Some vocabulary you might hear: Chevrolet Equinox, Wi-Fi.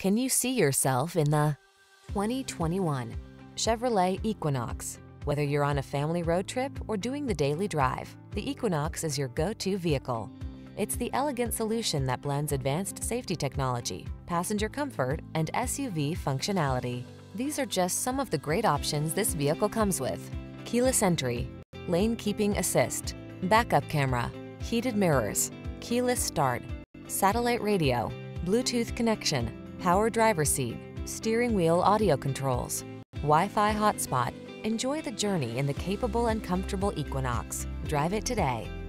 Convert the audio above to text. Can you see yourself in the 2021 Chevrolet Equinox? Whether you're on a family road trip or doing the daily drive, the Equinox is your go-to vehicle. It's the elegant solution that blends advanced safety technology, passenger comfort, and SUV functionality. These are just some of the great options this vehicle comes with: keyless entry, lane keeping assist, backup camera, heated mirrors, keyless start, satellite radio, Bluetooth connection, power driver's seat, steering wheel audio controls, Wi-Fi hotspot. Enjoy the journey in the capable and comfortable Equinox. Drive it today.